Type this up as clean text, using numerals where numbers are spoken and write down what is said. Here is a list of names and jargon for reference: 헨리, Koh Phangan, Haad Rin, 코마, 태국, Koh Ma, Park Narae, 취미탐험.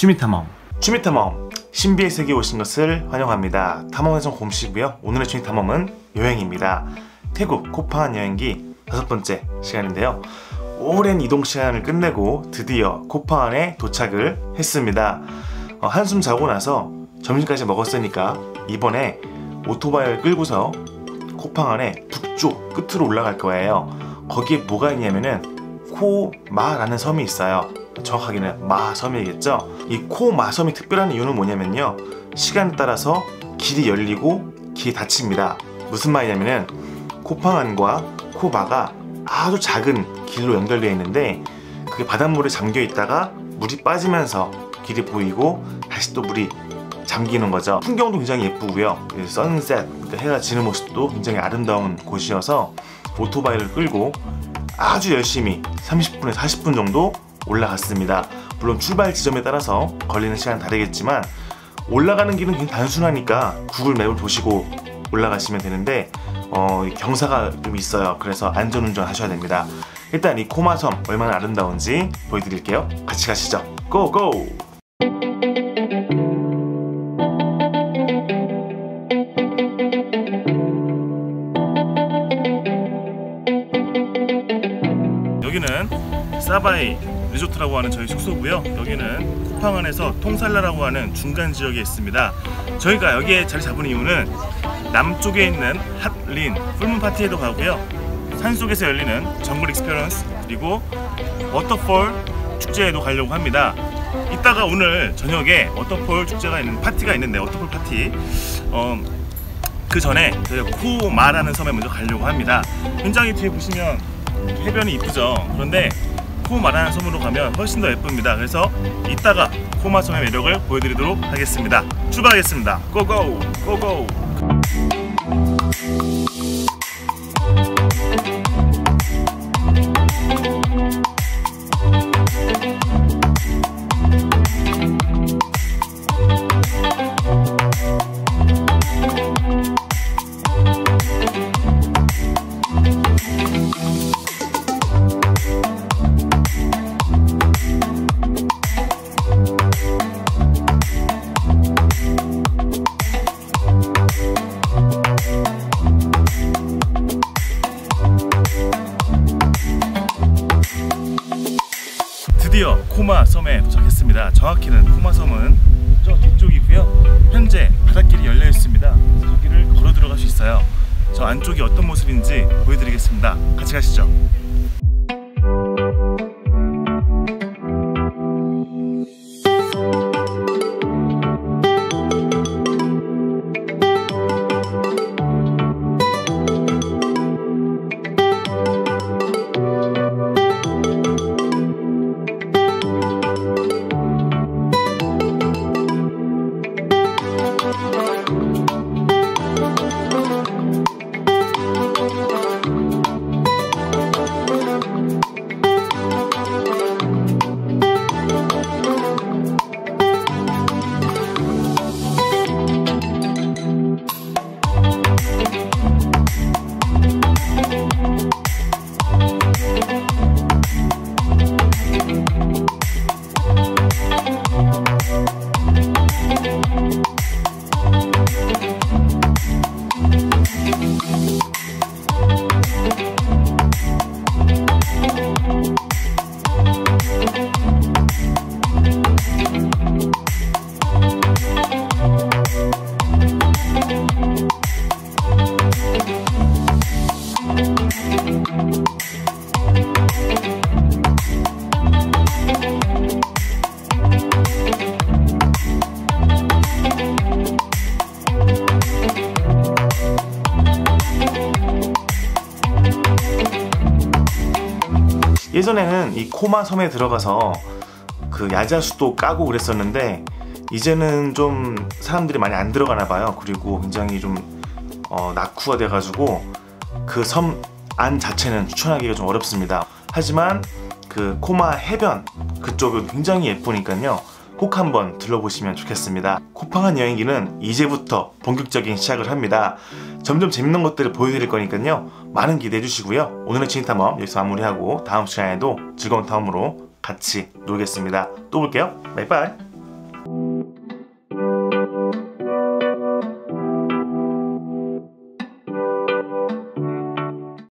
취미탐험. 취미탐험. 신비의 세계에 오신 것을 환영합니다. 탐험에선 곰씨고요. 오늘의 취미탐험은 여행입니다. 태국 코팡안 여행기 5번째 시간인데요. 오랜 이동 시간을 끝내고 드디어 코팡안에 도착을 했습니다. 한숨 자고 나서 점심까지 먹었으니까 이번에 오토바이를 끌고서 코팡안의 북쪽 끝으로 올라갈 거예요. 거기에 뭐가 있냐면은 코마라는 섬이 있어요. 정확하게는 마 섬이겠죠. 이 코마 섬이 특별한 이유는 뭐냐면요, 시간에 따라서 길이 열리고 길이 닫힙니다. 무슨 말이냐면은 코팡안과 코마가 아주 작은 길로 연결되어 있는데, 그게 바닷물에 잠겨 있다가 물이 빠지면서 길이 보이고 다시 또 물이 잠기는 거죠. 풍경도 굉장히 예쁘고요. 선셋, 해가 지는 모습도 굉장히 아름다운 곳이어서 오토바이를 끌고 아주 열심히 30분에서 40분 정도 올라갔습니다. 물론 출발 지점에 따라서 걸리는 시간은 다르겠지만 올라가는 길은 굉장히 단순하니까 구글 맵을 보시고 올라가시면 되는데 경사가 좀 있어요. 그래서 안전운전 하셔야 됩니다. 일단 이 코마섬 얼마나 아름다운지 보여드릴게요. 같이 가시죠. 고고! 여기는 사바이 리조트라고 하는 저희 숙소고요. 여기는 코팡안에서 통살라라고 하는 중간 지역에 있습니다. 저희가 여기에 자리 잡은 이유는 남쪽에 있는 핫린 풀문 파티에도 가고요, 산속에서 열리는 정글 익스피리언스 그리고 워터폴 축제에도 가려고 합니다. 이따가 오늘 저녁에 워터폴 축제가 있는 파티가 있는데, 워터폴 파티 그 전에 저희가 코마라는 섬에 먼저 가려고 합니다. 현장에 뒤에 보시면 해변이 이쁘죠. 그런데 코마라는 섬으로 가면 훨씬 더 예쁩니다. 그래서 이따가 코마 섬의 매력을 보여드리도록 하겠습니다. 출발하겠습니다. 고고! 고고! 드디어 코마 섬에 도착했습니다. 정확히는 코마 섬은 저 뒤쪽이고요. 현재 바닷길이 열려 있습니다. 저기를 걸어 들어갈 수 있어요. 저 안쪽이 어떤 모습인지 보여드리겠습니다. 같이 가시죠. 예전에는 이 코마 섬에 들어가서 그 야자수도 까고 그랬었는데, 이제는 좀 사람들이 많이 안 들어가나 봐요. 그리고 굉장히 좀 낙후가 돼가지고 그 섬 안 자체는 추천하기가 좀 어렵습니다. 하지만 그 코마 해변 그쪽은 굉장히 예쁘니까요, 꼭 한번 들러보시면 좋겠습니다. 코팡안 여행기는 이제부터 본격적인 시작을 합니다. 점점 재밌는 것들을 보여드릴 거니까요, 많은 기대해 주시고요. 오늘의 취미탐험 여기서 마무리하고 다음 시간에도 즐거운 탐험으로 같이 놀겠습니다. 또 볼게요. 바이바이.